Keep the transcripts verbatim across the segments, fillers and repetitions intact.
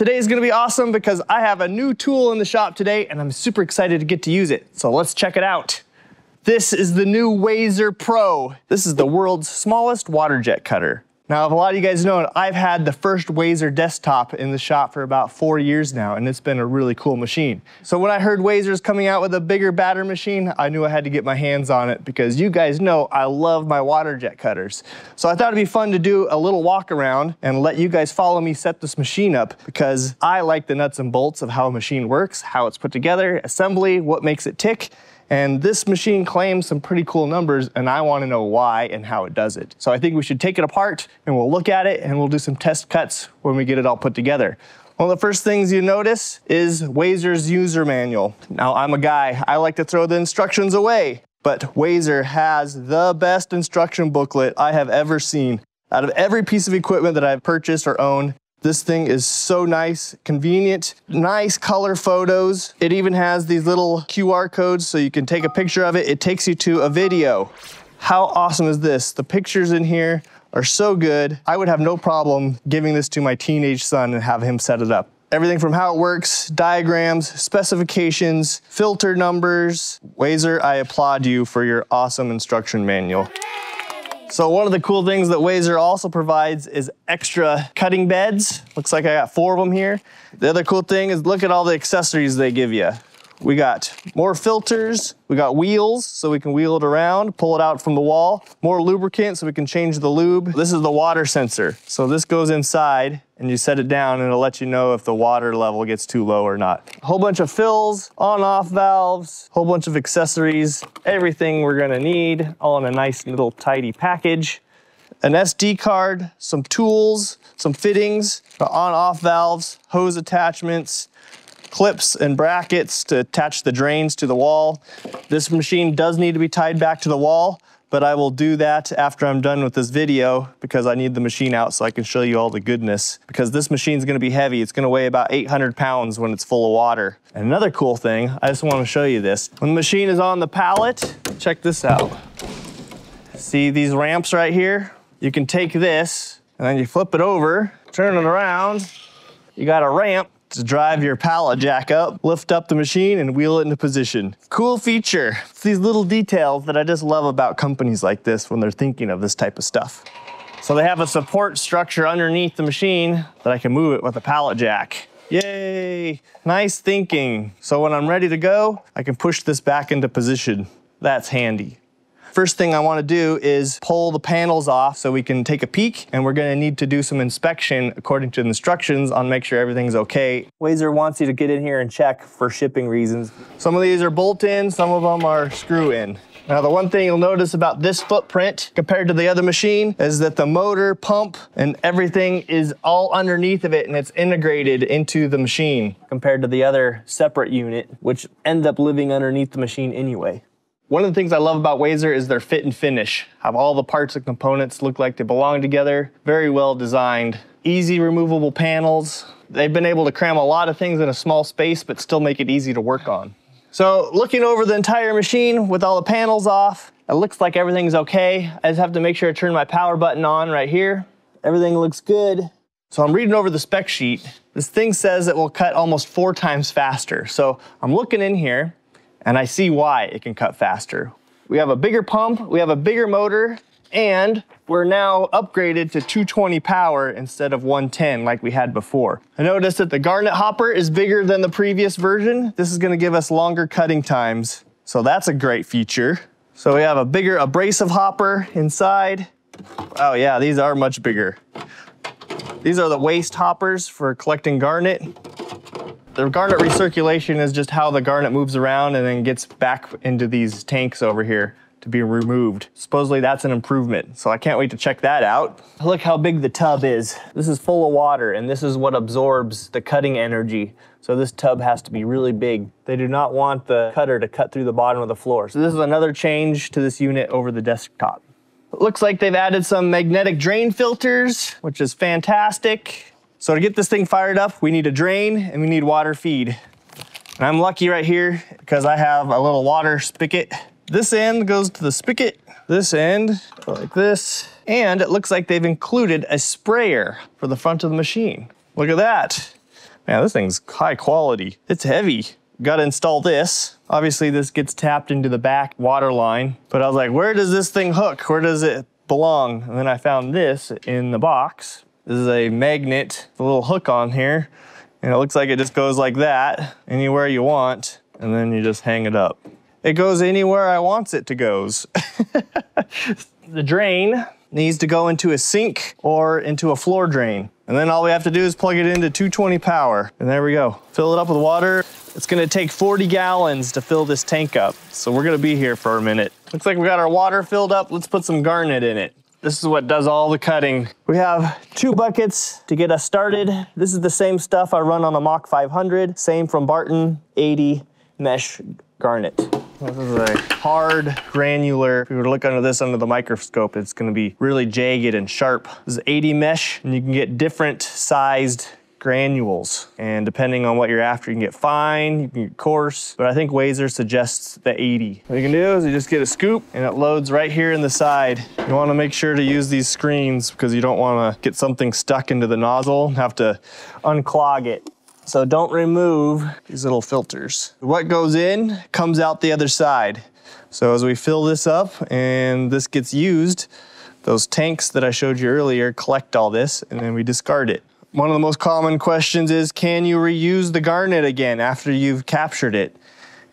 Today is gonna be awesome because I have a new tool in the shop today and I'm super excited to get to use it. So let's check it out. This is the new Wazer Pro. This is the world's smallest water jet cutter. Now, if a lot of you guys know, I've had the first Wazer desktop in the shop for about four years now, and it's been a really cool machine. So when I heard Wazer's coming out with a bigger, badder machine, I knew I had to get my hands on it because you guys know I love my water jet cutters. So I thought it'd be fun to do a little walk around and let you guys follow me set this machine up because I like the nuts and bolts of how a machine works, how it's put together, assembly, what makes it tick. And this machine claims some pretty cool numbers, and I wanna know why and how it does it. So I think we should take it apart, and we'll look at it, and we'll do some test cuts when we get it all put together. One of the first things you notice is Wazer's user manual. Now, I'm a guy, I like to throw the instructions away, but Wazer has the best instruction booklet I have ever seen. Out of every piece of equipment that I've purchased or owned, this thing is so nice, convenient, nice color photos. It even has these little Q R codes so you can take a picture of it. It takes you to a video. How awesome is this? The pictures in here are so good. I would have no problem giving this to my teenage son and have him set it up. Everything from how it works, diagrams, specifications, filter numbers. Wazer, I applaud you for your awesome instruction manual. So one of the cool things that Wazer also provides is extra cutting beds. Looks like I got four of them here. The other cool thing is look at all the accessories they give you. We got more filters, we got wheels so we can wheel it around, pull it out from the wall, more lubricant so we can change the lube. This is the water sensor. So this goes inside and you set it down and it'll let you know if the water level gets too low or not. A whole bunch of fills, on-off valves, whole bunch of accessories, everything we're gonna need, all in a nice little tidy package. An S D card, some tools, some fittings, the on-off valves, hose attachments, clips and brackets to attach the drains to the wall. This machine does need to be tied back to the wall, but I will do that after I'm done with this video because I need the machine out so I can show you all the goodness. Because this machine's gonna be heavy. It's gonna weigh about eight hundred pounds when it's full of water. And another cool thing, I just wanna show you this. When the machine is on the pallet, check this out. See these ramps right here? You can take this and then you flip it over, turn it around, you got a ramp to drive your pallet jack up, lift up the machine and wheel it into position. Cool feature. It's these little details that I just love about companies like this when they're thinking of this type of stuff. So they have a support structure underneath the machine that I can move it with a pallet jack. Yay, nice thinking. So when I'm ready to go, I can push this back into position. That's handy. First thing I wanna do is pull the panels off so we can take a peek, and we're gonna need to do some inspection according to the instructions on make sure everything's okay. Wazer wants you to get in here and check for shipping reasons. Some of these are bolt-in, some of them are screw-in. Now the one thing you'll notice about this footprint compared to the other machine is that the motor, pump, and everything is all underneath of it and it's integrated into the machine compared to the other separate unit, which end up living underneath the machine anyway. One of the things I love about Wazer is their fit and finish. Have all the parts and components look like they belong together. Very well designed. Easy removable panels. They've been able to cram a lot of things in a small space but still make it easy to work on. So looking over the entire machine with all the panels off, it looks like everything's okay. I just have to make sure I turn my power button on right here. Everything looks good. So I'm reading over the spec sheet. This thing says it will cut almost four times faster. So I'm looking in here, and I see why it can cut faster. We have a bigger pump, we have a bigger motor, and we're now upgraded to two twenty power instead of one ten like we had before. I noticed that the garnet hopper is bigger than the previous version. This is gonna give us longer cutting times, so that's a great feature. So we have a bigger abrasive hopper inside. Oh yeah, these are much bigger. These are the waste hoppers for collecting garnet. The garnet recirculation is just how the garnet moves around and then gets back into these tanks over here to be removed. Supposedly that's an improvement, so I can't wait to check that out. Look how big the tub is. This is full of water and this is what absorbs the cutting energy. So this tub has to be really big. They do not want the cutter to cut through the bottom of the floor. So this is another change to this unit over the desktop. It looks like they've added some magnetic drain filters, which is fantastic. So to get this thing fired up, we need a drain and we need water feed. And I'm lucky right here because I have a little water spigot. This end goes to the spigot, this end like this, and it looks like they've included a sprayer for the front of the machine. Look at that. Man, this thing's high quality. It's heavy. Got to install this. Obviously this gets tapped into the back water line, but I was like, where does this thing hook? Where does it belong? And then I found this in the box. This is a magnet, a little hook on here. And it looks like it just goes like that, anywhere you want, and then you just hang it up. It goes anywhere I want it to goes. The drain needs to go into a sink or into a floor drain. And then all we have to do is plug it into two twenty power. And there we go. Fill it up with water. It's gonna take forty gallons to fill this tank up. So we're gonna be here for a minute. Looks like we got our water filled up. Let's put some garnet in it. This is what does all the cutting. We have two buckets to get us started. This is the same stuff I run on a Mach five hundred, same from Barton, eighty mesh garnet. This is a hard, granular. If you were to look under this under the microscope, it's gonna be really jagged and sharp. This is eighty mesh, and you can get different sized granules. And depending on what you're after, you can get fine, you can get coarse, but I think Wazer suggests the eighty. What you can do is you just get a scoop and it loads right here in the side. You wanna make sure to use these screens because you don't wanna get something stuck into the nozzle and have to unclog it. So don't remove these little filters. What goes in comes out the other side. So as we fill this up and this gets used, those tanks that I showed you earlier collect all this and then we discard it. One of the most common questions is, can you reuse the garnet again after you've captured it?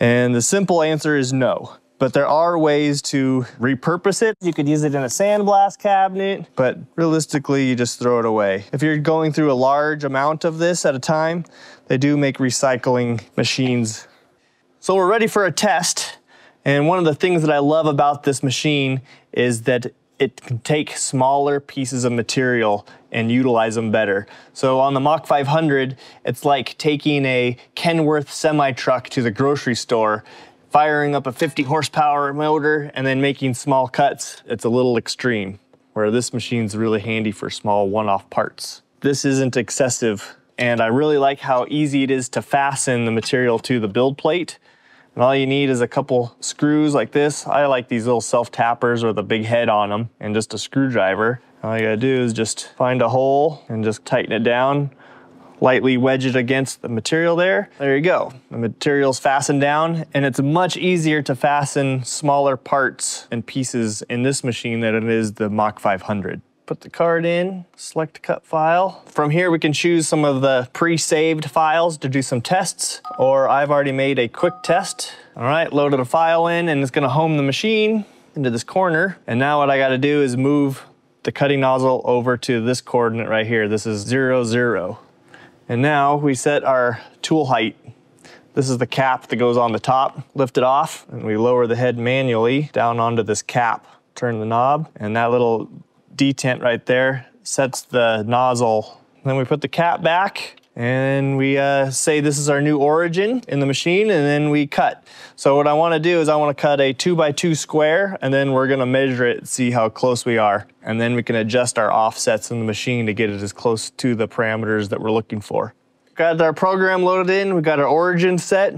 And the simple answer is no. But there are ways to repurpose it. You could use it in a sandblast cabinet, but realistically, you just throw it away. If you're going through a large amount of this at a time, they do make recycling machines. So we're ready for a test. And one of the things that I love about this machine is that it can take smaller pieces of material and utilize them better. So on the Mach five hundred, it's like taking a Kenworth semi-truck to the grocery store, firing up a fifty horsepower motor and then making small cuts. It's a little extreme, where this machine's really handy for small one-off parts. This isn't excessive, and I really like how easy it is to fasten the material to the build plate. And all you need is a couple screws like this. I like these little self-tappers with a big head on them and just a screwdriver. All you gotta do is just find a hole and just tighten it down, lightly wedge it against the material there. There you go. The material's fastened down, and it's much easier to fasten smaller parts and pieces in this machine than it is the Mach five hundred. Put the card in, select cut file. From here we can choose some of the pre-saved files to do some tests, or I've already made a quick test. All right, loaded a file in and it's gonna home the machine into this corner. And now what I gotta do is move the cutting nozzle over to this coordinate right here. This is zero, zero. And now we set our tool height. This is the cap that goes on the top. Lift it off and we lower the head manually down onto this cap. Turn the knob and that little detent right there sets the nozzle. Then we put the cap back and we uh, say this is our new origin in the machine, and then we cut. So what I want to do is I want to cut a two by two square, and then we're going to measure it, see how close we are. And then we can adjust our offsets in the machine to get it as close to the parameters that we're looking for. Got our program loaded in, we got our origin set.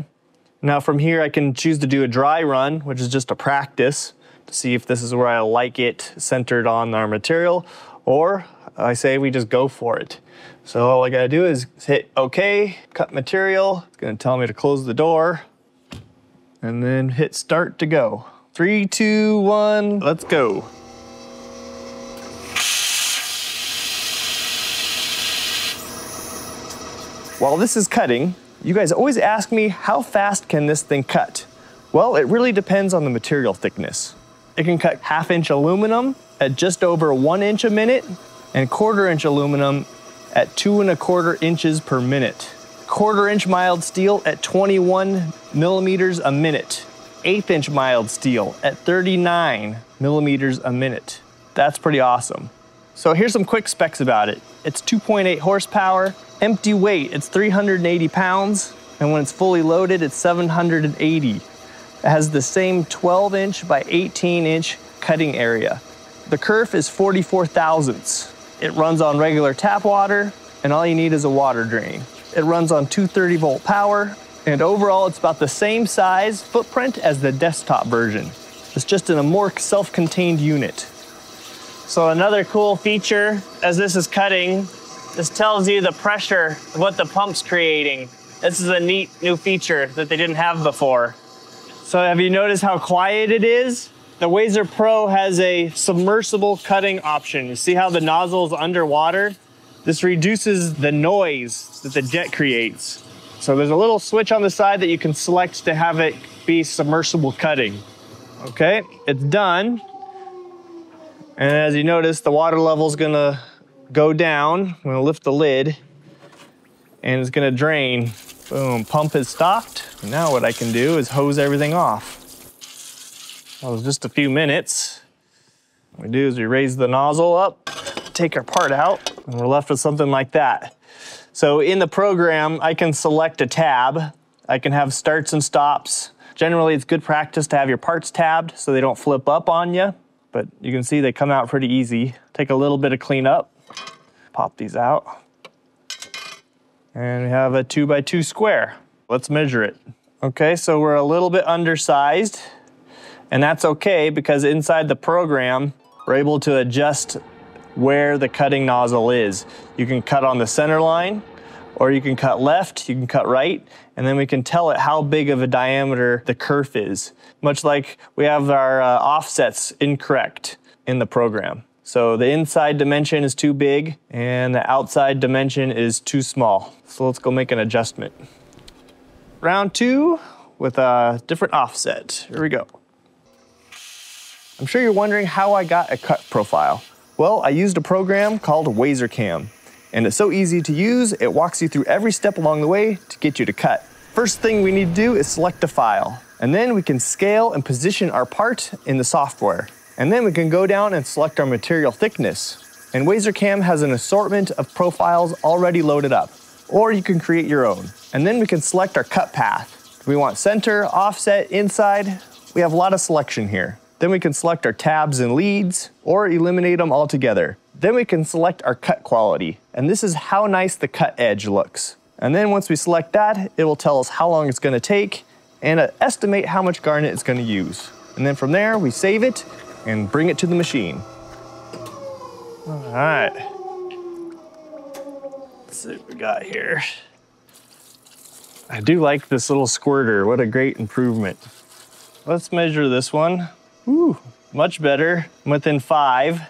Now from here I can choose to do a dry run, which is just a practice, to see if this is where I like it centered on our material, or I say we just go for it. So all I gotta do is hit okay, cut material. It's gonna tell me to close the door and then hit start to go. Three, two, one, let's go. While this is cutting, you guys always ask me, how fast can this thing cut? Well, it really depends on the material thickness. It can cut half inch aluminum at just over one inch a minute and quarter inch aluminum at two and a quarter inches per minute. Quarter inch mild steel at twenty-one millimeters a minute. Eighth inch mild steel at thirty-nine millimeters a minute. That's pretty awesome. So here's some quick specs about it. It's two point eight horsepower, empty weight, it's three hundred eighty pounds, and when it's fully loaded, it's seven hundred eighty. It has the same twelve inch by eighteen inch cutting area. The kerf is forty-four thousandths. It runs on regular tap water, and all you need is a water drain. It runs on two thirty volt power, and overall it's about the same size footprint as the desktop version. It's just in a more self-contained unit. So another cool feature as this is cutting This tells you the pressure of what the pump's creating. This is a neat new feature that they didn't have before. So have you noticed how quiet it is? The Wazer Pro has a submersible cutting option. You see how the nozzle is underwater? This reduces the noise that the jet creates. So there's a little switch on the side that you can select to have it be submersible cutting. Okay, it's done. And as you notice, the water level is gonna go down. I'm gonna lift the lid and it's gonna drain. Boom, pump is stopped. Now what I can do is hose everything off. That was just a few minutes. What we do is we raise the nozzle up, take our part out, and we're left with something like that. So in the program, I can select a tab. I can have starts and stops. Generally, it's good practice to have your parts tabbed so they don't flip up on you, but you can see they come out pretty easy. Take a little bit of cleanup, pop these out, and we have a two by two square. Let's measure it. Okay, so we're a little bit undersized. And that's okay because inside the program, we're able to adjust where the cutting nozzle is. You can cut on the center line, or you can cut left, you can cut right, and then we can tell it how big of a diameter the kerf is. Much like we have our uh, offsets incorrect in the program. So the inside dimension is too big and the outside dimension is too small. So let's go make an adjustment. Round two with a different offset, here we go. I'm sure you're wondering how I got a cut profile. Well, I used a program called Wazer CAM, and it's so easy to use, it walks you through every step along the way to get you to cut. First thing we need to do is select a file, and then we can scale and position our part in the software. And then we can go down and select our material thickness. And Wazer CAM has an assortment of profiles already loaded up, or you can create your own. And then we can select our cut path. We want center, offset, inside. We have a lot of selection here. Then we can select our tabs and leads or eliminate them altogether. Then we can select our cut quality. And this is how nice the cut edge looks. And then once we select that, it will tell us how long it's gonna take and uh, estimate how much garnet it's gonna use. And then from there, we save it and bring it to the machine. All right. Let's see what we got here. I do like this little squirter. What a great improvement. Let's measure this one. Ooh, much better. I'm within five.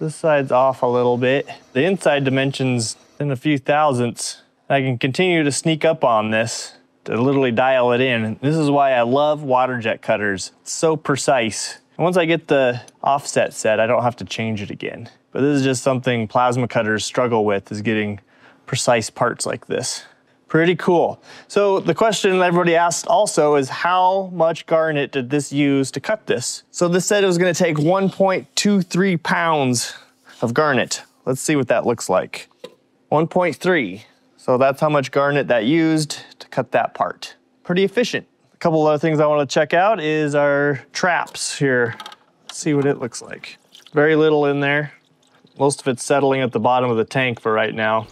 This side's off a little bit. The inside dimension's in a few thousandths. I can continue to sneak up on this to literally dial it in. This is why I love water jet cutters. It's so precise. And once I get the offset set, I don't have to change it again. But this is just something plasma cutters struggle with, is getting precise parts like this. Pretty cool. So the question everybody asked also is how much garnet did this use to cut this? So this said it was gonna take one point two three pounds of garnet. Let's see what that looks like. one point three. So that's how much garnet that used to cut that part. Pretty efficient. A couple other things I wanna check out is our traps here. Let's see what it looks like. Very little in there. Most of it's settling at the bottom of the tank for right now.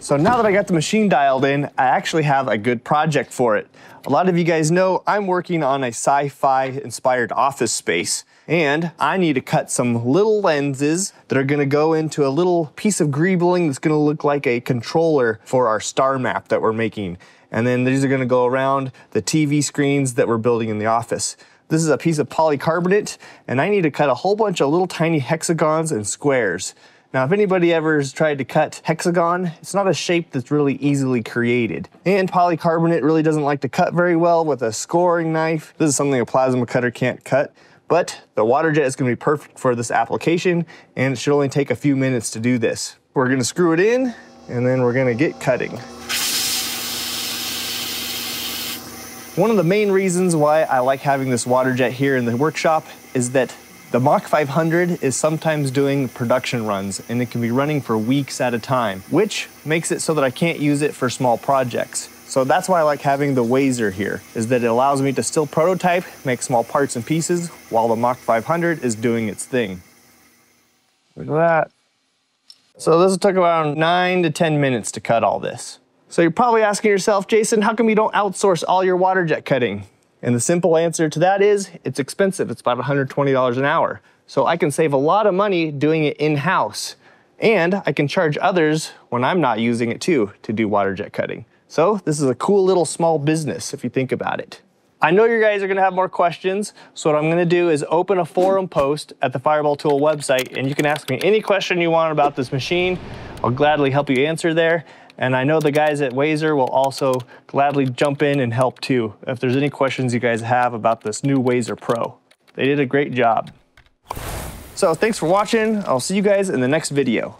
So now that I got the machine dialed in, I actually have a good project for it. A lot of you guys know I'm working on a sci-fi inspired office space, and I need to cut some little lenses that are gonna go into a little piece of greebling that's gonna look like a controller for our star map that we're making. And then these are gonna go around the T V screens that we're building in the office. This is a piece of polycarbonate, and I need to cut a whole bunch of little tiny hexagons and squares. Now, if anybody ever has tried to cut hexagon, it's not a shape that's really easily created. And polycarbonate really doesn't like to cut very well with a scoring knife. This is something a plasma cutter can't cut, but the water jet is gonna be perfect for this application, and it should only take a few minutes to do this. We're gonna screw it in, and then we're gonna get cutting. One of the main reasons why I like having this water jet here in the workshop is that the Mach five hundred is sometimes doing production runs, and it can be running for weeks at a time, which makes it so that I can't use it for small projects. So that's why I like having the Wazer here, is that it allows me to still prototype, make small parts and pieces, while the Mach five hundred is doing its thing. Look at that. So this took around nine to ten minutes to cut all this. So you're probably asking yourself, Jason, how come you don't outsource all your water jet cutting? And the simple answer to that is, it's expensive. It's about one hundred twenty dollars an hour. So I can save a lot of money doing it in-house. And I can charge others when I'm not using it too to do water jet cutting. So this is a cool little small business if you think about it. I know you guys are gonna have more questions, so what I'm gonna do is open a forum post at the Fireball Tool website, and you can ask me any question you want about this machine. I'll gladly help you answer there. And I know the guys at Wazer will also gladly jump in and help too, if there's any questions you guys have about this new Wazer Pro. They did a great job. So thanks for watching. I'll see you guys in the next video.